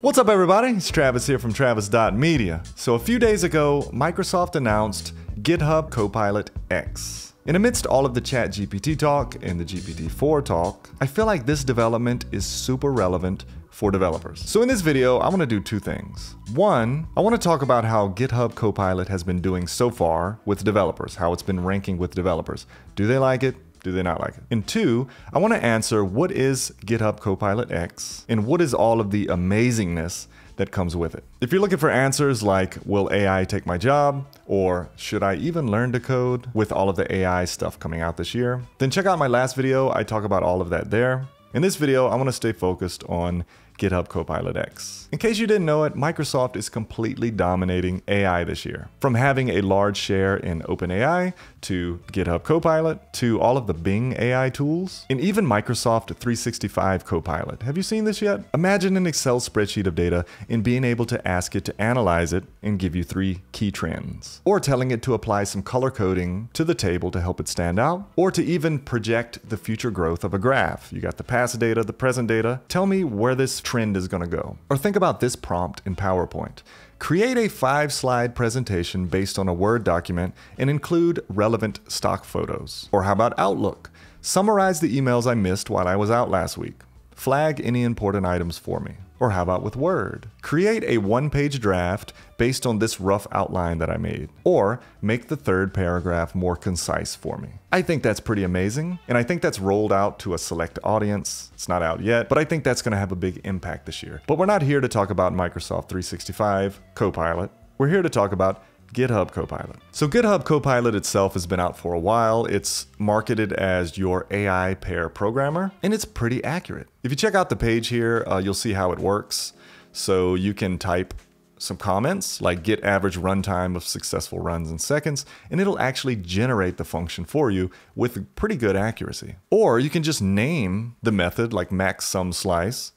What's up everybody, it's Travis here from Travis.media. So a few days ago, Microsoft announced GitHub Copilot X. And amidst all of the ChatGPT talk and the GPT-4 talk, I feel like this development is super relevant for developers. So in this video, I want to do two things. One, I want to talk about how GitHub Copilot has been doing so far with developers, how it's been ranking with developers. Do they like it? Do they not like it? And two, I want to answer what is GitHub Copilot X and what is all of the amazingness that comes with it. If you're looking for answers like, will AI take my job? Or should I even learn to code with all of the AI stuff coming out this year? Then check out my last video. I talk about all of that there. In this video, I want to stay focused on GitHub Copilot X. In case you didn't know it, Microsoft is completely dominating AI this year. From having a large share in OpenAI, to GitHub Copilot, to all of the Bing AI tools, and even Microsoft 365 Copilot. Have you seen this yet? Imagine an Excel spreadsheet of data and being able to ask it to analyze it and give you three key trends. Or telling it to apply some color coding to the table to help it stand out, or to even project the future growth of a graph. You got the past data, the present data. Tell me where this trend is going to go. Or think about this prompt in PowerPoint. Create a 5-slide presentation based on a Word document and include relevant stock photos. Or how about Outlook? Summarize the emails I missed while I was out last week. Flag any important items for me. Or how about with Word? Create a 1-page draft based on this rough outline that I made. Or make the third paragraph more concise for me. I think that's pretty amazing. And I think that's rolled out to a select audience. It's not out yet, but I think that's going to have a big impact this year. But we're not here to talk about Microsoft 365 Copilot. We're here to talk about GitHub Copilot. So GitHub Copilot itself has been out for a while. It's marketed as your AI pair programmer, and it's pretty accurate. If you check out the page here, you'll see how it works. So you can type some comments like get average runtime of successful runs in seconds, and it'll actually generate the function for you with pretty good accuracy. Or you can just name the method like max sum slice,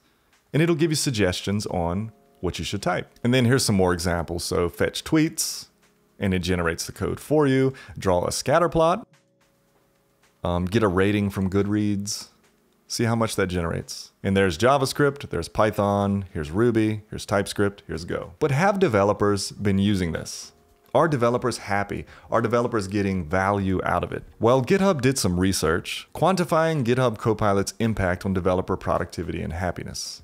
and it'll give you suggestions on what you should type. And then here's some more examples. So fetch tweets, and it generates the code for you. Draw a scatter plot, get a rating from Goodreads, see how much that generates. And there's JavaScript, there's Python, here's Ruby, here's TypeScript, here's Go. But have developers been using this? Are developers happy? Are developers getting value out of it? Well, GitHub did some research quantifying GitHub Copilot's impact on developer productivity and happiness.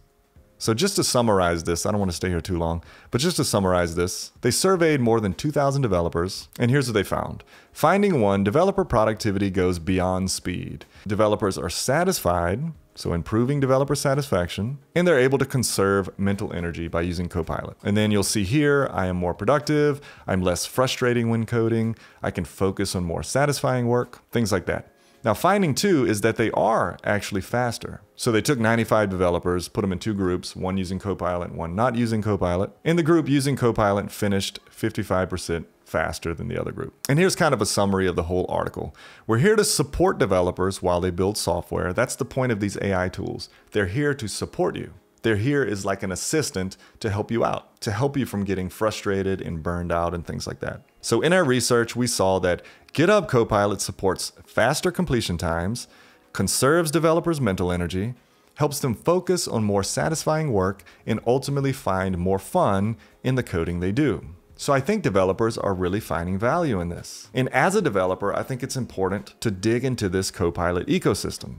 So just to summarize this, I don't want to stay here too long, but just to summarize this, they surveyed more than 2,000 developers, and here's what they found. Finding one, developer productivity goes beyond speed. Developers are satisfied, so improving developer satisfaction, and they're able to conserve mental energy by using Copilot. And then you'll see here, I am more productive, I'm less frustrating when coding, I can focus on more satisfying work, things like that. Now, finding two is that they are actually faster. So they took 95 developers, put them in two groups, one using Copilot, one not using Copilot. And the group using Copilot finished 55% faster than the other group. And here's kind of a summary of the whole article. We're here to support developers while they build software. That's the point of these AI tools. They're here to support you. They're here is like an assistant to help you out, to help you from getting frustrated and burned out and things like that. So in our research, we saw that GitHub Copilot supports faster completion times, conserves developers' mental energy, helps them focus on more satisfying work, and ultimately find more fun in the coding they do. So I think developers are really finding value in this. And as a developer, I think it's important to dig into this Copilot ecosystem.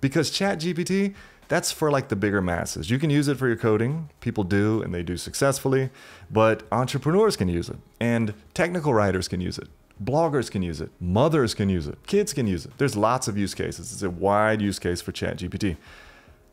Because ChatGPT, that's for like the bigger masses. You can use it for your coding. People do, and they do successfully, but entrepreneurs can use it, and technical writers can use it. Bloggers can use it. Mothers can use it. Kids can use it. There's lots of use cases. It's a wide use case for ChatGPT.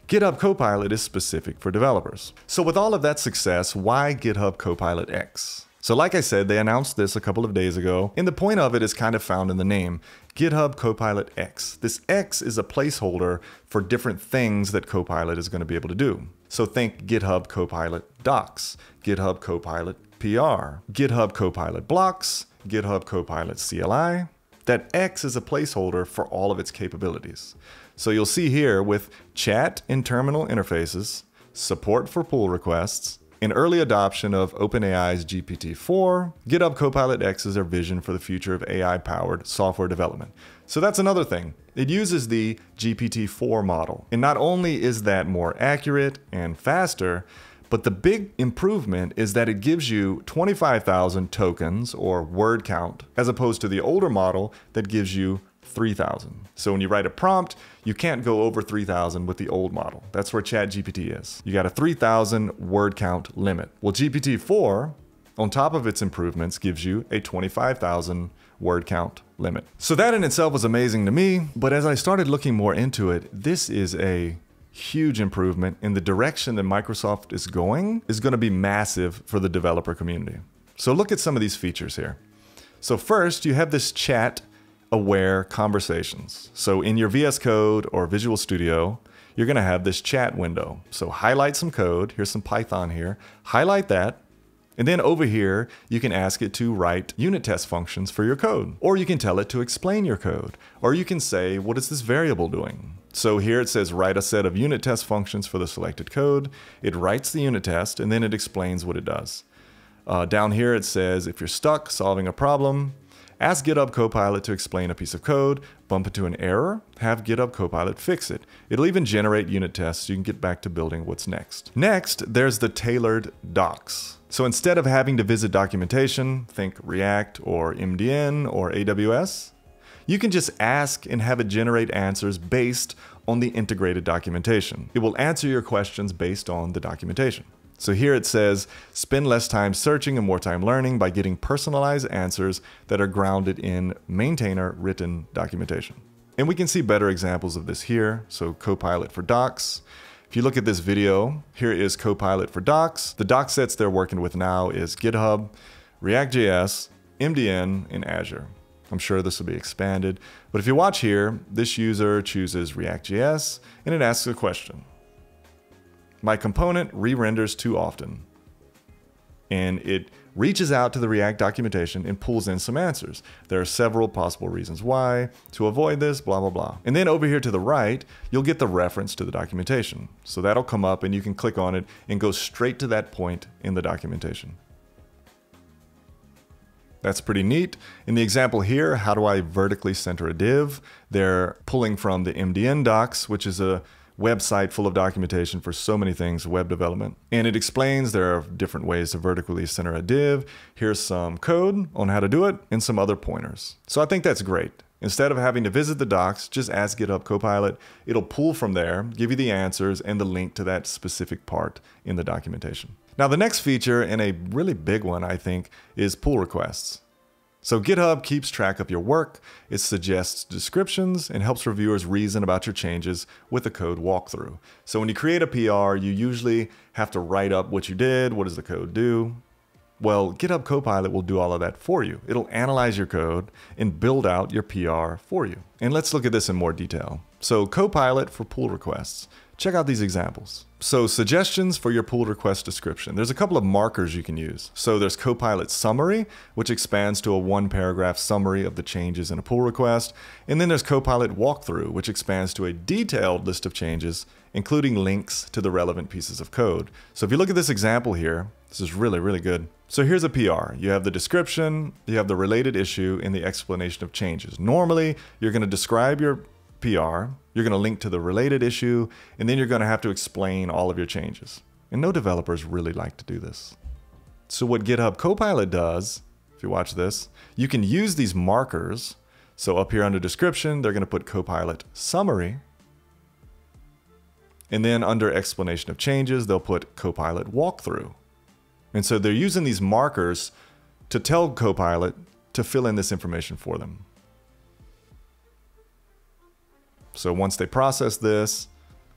GitHub Copilot is specific for developers. So with all of that success, why GitHub Copilot X? So like I said, they announced this a couple of days ago, and the point of it is kind of found in the name, GitHub Copilot X. This X is a placeholder for different things that Copilot is going to be able to do. So think GitHub Copilot Docs, GitHub Copilot PR, GitHub Copilot Blocks, GitHub Copilot CLI. That X is a placeholder for all of its capabilities. So you'll see here with chat and terminal interfaces, support for pull requests, in early adoption of OpenAI's GPT-4, GitHub Copilot X is their vision for the future of AI-powered software development. So that's another thing. It uses the GPT-4 model. And not only is that more accurate and faster, But the big improvement is that it gives you 25,000 tokens or word count, as opposed to the older model that gives you 3,000. So when you write a prompt, you can't go over 3,000 with the old model. That's where ChatGPT is. You got a 3,000 word count limit. Well, GPT-4, on top of its improvements, gives you a 25,000 word count limit. So that in itself was amazing to me, but as I started looking more into it, this is a huge improvement in the direction that Microsoft is going to be massive for the developer community. So look at some of these features here. So first, you have this chat aware conversations. So in your VS Code or Visual Studio, you're going to have this chat window. So highlight some code. Here's some Python here. Highlight that. And then over here, you can ask it to write unit test functions for your code, or you can tell it to explain your code, or you can say, what is this variable doing? So here it says, write a set of unit test functions for the selected code. It writes the unit test, and then it explains what it does. Down here, it says, if you're stuck solving a problem, ask GitHub Copilot to explain a piece of code, bump into an error, have GitHub Copilot fix it. It'll even generate unit tests so you can get back to building what's next. Next, there's the tailored docs. So instead of having to visit documentation, think React or MDN or AWS, you can just ask and have it generate answers based on the integrated documentation. It will answer your questions based on the documentation. So here it says, spend less time searching and more time learning by getting personalized answers that are grounded in maintainer written documentation. And we can see better examples of this here. So Copilot for Docs. If you look at this video, here is Copilot for Docs. The doc sets they're working with now is GitHub, React.js, MDN, and Azure. I'm sure this will be expanded, but if you watch here, this user chooses React.js and it asks a question. My component re-renders too often. And it reaches out to the React documentation and pulls in some answers. There are several possible reasons why, to avoid this, blah, blah, blah. And then over here to the right, you'll get the reference to the documentation. So that'll come up and you can click on it and go straight to that point in the documentation. That's pretty neat. In the example here, how do I vertically center a div? They're pulling from the MDN docs, which is a website full of documentation for so many things, web development. And it explains there are different ways to vertically center a div. Here's some code on how to do it and some other pointers. So I think that's great. Instead of having to visit the docs, just ask GitHub Copilot. It'll pull from there, give you the answers and the link to that specific part in the documentation. Now the next feature, and a really big one, I think, is pull requests. So GitHub keeps track of your work, it suggests descriptions, and helps reviewers reason about your changes with a code walkthrough. So when you create a PR, you usually have to write up what you did, what does the code do? Well, GitHub Copilot will do all of that for you. It'll analyze your code and build out your PR for you. And let's look at this in more detail. So Copilot for pull requests. Check out these examples. So suggestions for your pull request description. There's a couple of markers you can use. So there's Copilot summary, which expands to a 1-paragraph summary of the changes in a pull request. And then there's Copilot walkthrough, which expands to a detailed list of changes, including links to the relevant pieces of code. So if you look at this example here, this is really, really good. So here's a PR. You have the description, you have the related issue, and the explanation of changes. Normally, you're going to describe your PR, you're going to link to the related issue, and then you're going to have to explain all of your changes. And no developers really like to do this. So what GitHub Copilot does, if you watch this, you can use these markers. So up here under description, they're going to put Copilot summary. And then under explanation of changes, they'll put Copilot walkthrough. And so they're using these markers to tell Copilot to fill in this information for them. So once they process this,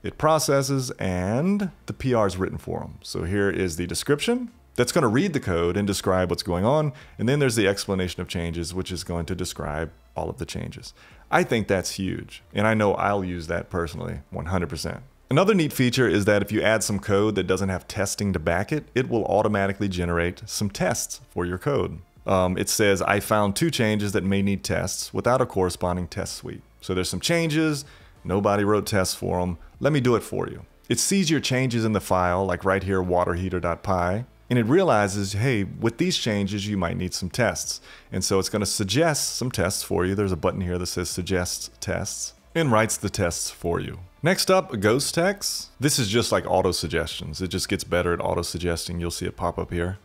it processes and the PR is written for them. So here is the description that's going to read the code and describe what's going on. And then there's the explanation of changes, which is going to describe all of the changes. I think that's huge. And I know I'll use that personally 100%. Another neat feature is that if you add some code that doesn't have testing to back it, it will automatically generate some tests for your code. It says, I found 2 changes that may need tests without a corresponding test suite. So there's some changes, nobody wrote tests for them, let me do it for you. It sees your changes in the file, like right here, waterheater.py, and it realizes, hey, with these changes, you might need some tests. And so it's gonna suggest some tests for you. There's a button here that says suggests tests. and writes the tests for you. Next up, ghost text. This is just like auto suggestions. It just gets better at auto suggesting. You'll see it pop up here.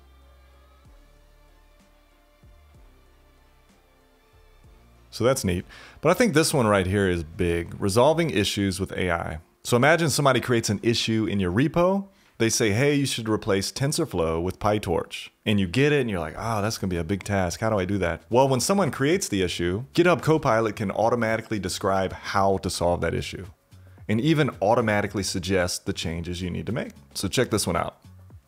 So that's neat. But I think this one right here is big. Resolving issues with AI. So imagine somebody creates an issue in your repo. They say, hey, you should replace TensorFlow with PyTorch. And you get it and you're like, oh, that's gonna be a big task. How do I do that? Well, when someone creates the issue, GitHub Copilot can automatically describe how to solve that issue and even automatically suggest the changes you need to make. So check this one out.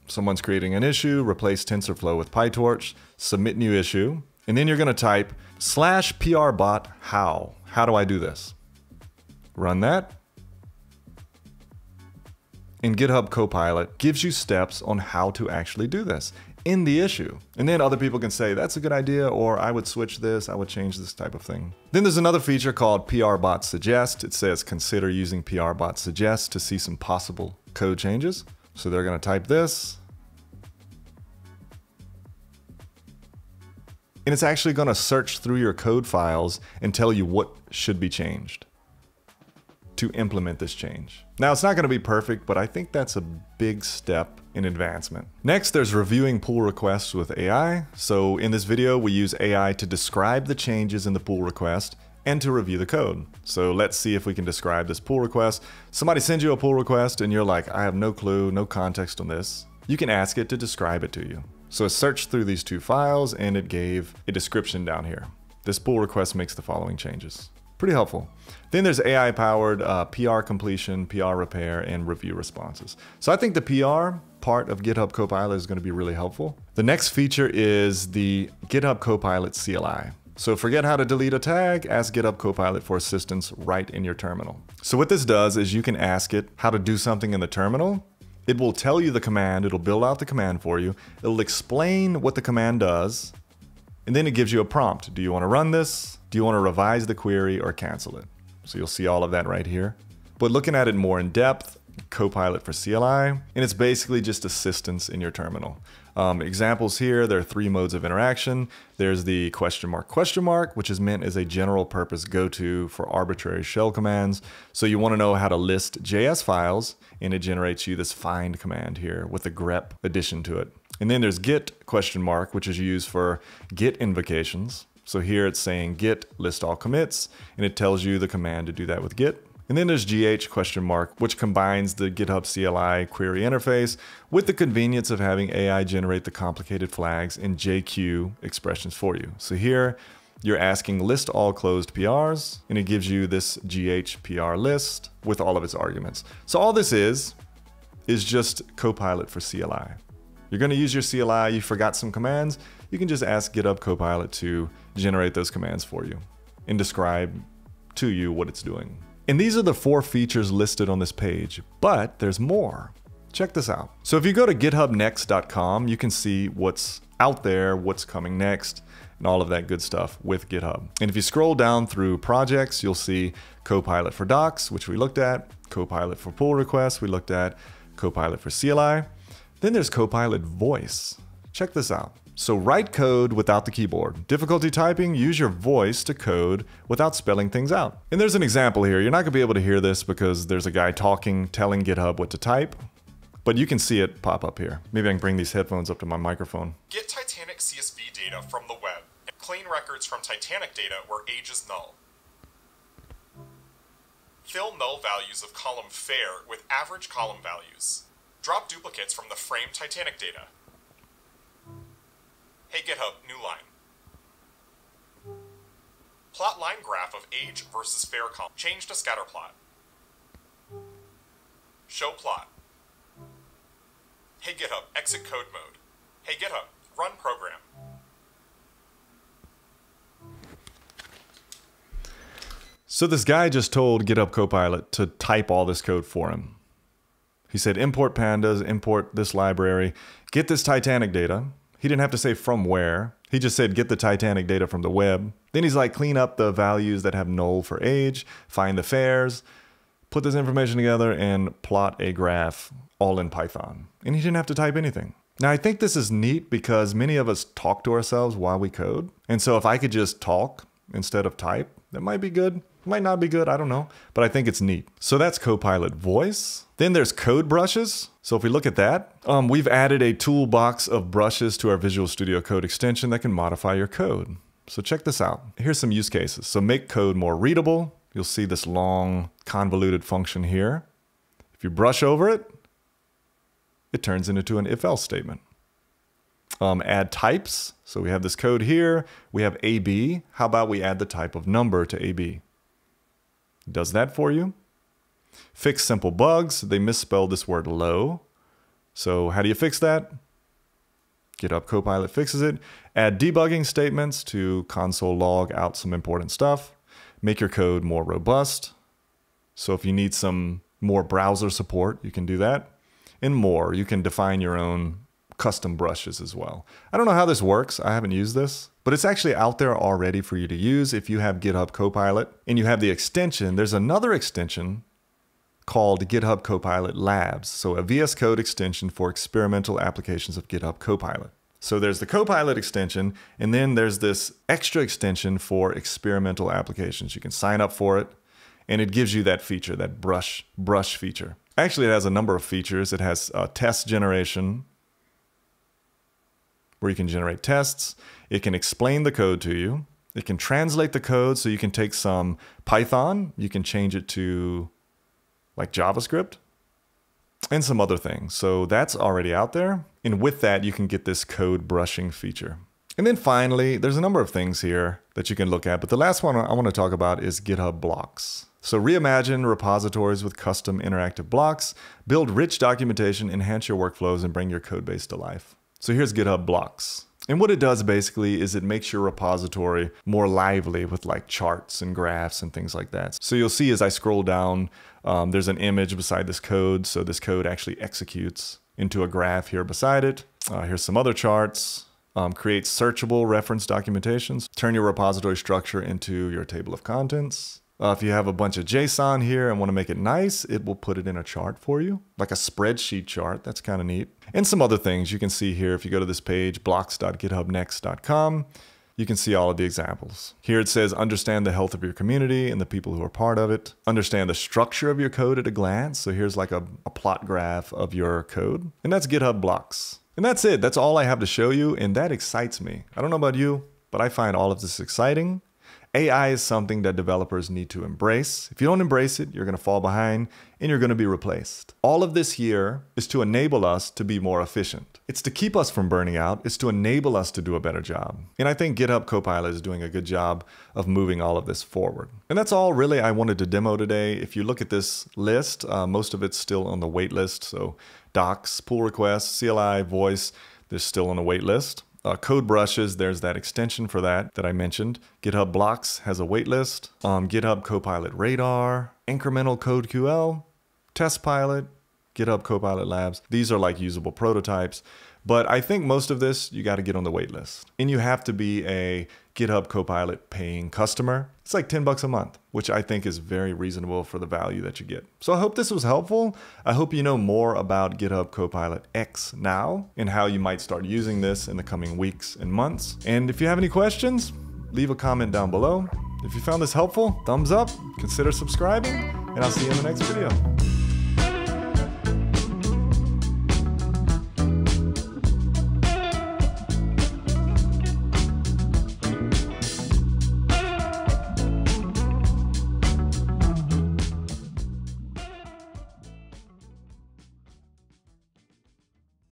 Someone's creating an issue, replace TensorFlow with PyTorch, submit new issue, and then you're gonna type /PR bot how. How do I do this? Run that. And GitHub Copilot gives you steps on how to actually do this in the issue. And then other people can say, that's a good idea, or I would switch this, I would change this type of thing. Then there's another feature called PR Bot Suggest. It says, consider using PR Bot Suggest to see some possible code changes. So they're gonna type this. And it's actually gonna search through your code files and tell you what should be changed to implement this change. Now, it's not gonna be perfect, but I think that's a big step in advancement. Next, there's reviewing pull requests with AI. So in this video, we use AI to describe the changes in the pull request and to review the code. So let's see if we can describe this pull request. Somebody sends you a pull request and you're like, I have no clue, no context on this. You can ask it to describe it to you. So it searched through these two files and it gave a description down here. This pull request makes the following changes. Pretty helpful. Then there's AI-powered PR completion, PR repair, and review responses. So I think the PR part of GitHub Copilot is gonna be really helpful. The next feature is the GitHub Copilot CLI. So forget how to delete a tag, ask GitHub Copilot for assistance right in your terminal. So what this does is you can ask it how to do something in the terminal. It will tell you the command, it'll build out the command for you, it'll explain what the command does, and then it gives you a prompt. Do you wanna run this? Do you want to revise the query or cancel it? So you'll see all of that right here. But looking at it more in depth, Copilot for CLI, and it's basically just assistance in your terminal. Examples here, there are three modes of interaction. There's the question mark, which is meant as a general purpose go-to for arbitrary shell commands. So you want to know how to list JS files, and it generates you this find command here with a grep addition to it. And then there's git ? which is used for git invocations. So here it's saying git list all commits, and it tells you the command to do that with git. And then there's gh ? which combines the GitHub CLI query interface with the convenience of having AI generate the complicated flags and JQ expressions for you. So here you're asking list all closed PRs, and it gives you this gh PR list with all of its arguments. So all this is just Copilot for CLI. You're gonna use your CLI, you forgot some commands, you can just ask GitHub Copilot to generate those commands for you and describe to you what it's doing. And these are the four features listed on this page, but there's more. Check this out. So if you go to githubnext.com, you can see what's out there, what's coming next, and all of that good stuff with GitHub. And if you scroll down through projects, you'll see Copilot for Docs, which we looked at, Copilot for Pull Requests, we looked at, Copilot for CLI. Then there's Copilot Voice. Check this out. So write code without the keyboard. Difficulty typing, use your voice to code without spelling things out. And there's an example here. You're not gonna be able to hear this because there's a guy talking, telling GitHub what to type, but you can see it pop up here. Maybe I can bring these headphones up to my microphone. Get Titanic CSV data from the web and clean records from Titanic data where age is null. Fill null values of column fair with average column values. Drop duplicates from the frame Titanic data. Hey GitHub, new line. Plot line graph of age versus fair column. Change to scatter plot. Show plot. Hey GitHub, exit code mode. Hey GitHub, run program. So this guy just told GitHub Copilot to type all this code for him. He said, import pandas, import this library, get this Titanic data. He didn't have to say from where. He just said, get the Titanic data from the web. Then he's like, clean up the values that have null for age, find the fairs, put this information together and plot a graph all in Python. And he didn't have to type anything. Now I think this is neat because many of us talk to ourselves while we code. And so if I could just talk instead of type, that might be good. Might not be good, I don't know, but I think it's neat. So that's Copilot Voice. Then there's code brushes. So if we look at that, we've added a toolbox of brushes to our Visual Studio Code extension that can modify your code. So check this out. Here's some use cases. So make code more readable. You'll see this long convoluted function here. If you brush over it, it turns into an if-else statement. Add types. So we have this code here. We have AB. How about we add the type of number to AB? It does that for you. Fix simple bugs. They misspelled this word low. So how do you fix that? GitHub Copilot fixes it. Add debugging statements to console log out some important stuff. Make your code more robust. So if you need some more browser support, you can do that. And more, you can define your own custom brushes as well. I don't know how this works. I haven't used this, but it's actually out there already for you to use. If you have GitHub Copilot and you have the extension, there's another extension called GitHub Copilot Labs, so a VS Code extension for experimental applications of GitHub Copilot. So there's the Copilot extension, and then there's this extra extension for experimental applications. You can sign up for it, and it gives you that feature, that brush feature. Actually, it has a number of features. It has test generation, where you can generate tests. It can explain the code to you. It can translate the code, so you can take some Python, you can change it to like JavaScript, and some other things. So that's already out there. And with that, you can get this code brushing feature. And then finally, there's a number of things here that you can look at, but the last one I want to talk about is GitHub Blocks. So reimagine repositories with custom interactive blocks, build rich documentation, enhance your workflows, and bring your code base to life. So here's GitHub Blocks. And what it does basically is it makes your repository more lively with like charts and graphs and things like that. So you'll see as I scroll down, there's an image beside this code. So this code actually executes into a graph here beside it. Here's some other charts. Create searchable reference documentations. Turn your repository structure into your table of contents. If you have a bunch of JSON here and want to make it nice, it will put it in a chart for you, like a spreadsheet chart. That's kind of neat. And some other things you can see here. If you go to this page, blocks.githubnext.com, you can see all of the examples. Here it says, understand the health of your community and the people who are part of it. Understand the structure of your code at a glance. So here's like a plot graph of your code. And that's GitHub Blocks. And that's it. That's all I have to show you. And that excites me. I don't know about you, but I find all of this exciting. AI is something that developers need to embrace. If you don't embrace it, you're going to fall behind and you're going to be replaced. All of this here is to enable us to be more efficient. It's to keep us from burning out. It's to enable us to do a better job. And I think GitHub Copilot is doing a good job of moving all of this forward. And that's all really I wanted to demo today. If you look at this list, most of it's still on the wait list. So docs, pull requests, CLI, voice, they're still on the wait list. Code brushes, there's that extension for that I mentioned. GitHub Blocks has a waitlist. GitHub Copilot Radar, incremental CodeQL, Test Pilot, GitHub Copilot Labs. These are like usable prototypes. But I think most of this, you got to get on the waitlist. And you have to be a GitHub Copilot paying customer. It's like $10 a month, which I think is very reasonable for the value that you get. So I hope this was helpful. I hope you know more about GitHub Copilot X now and how you might start using this in the coming weeks and months. And if you have any questions, leave a comment down below. If you found this helpful, thumbs up, consider subscribing, and I'll see you in the next video.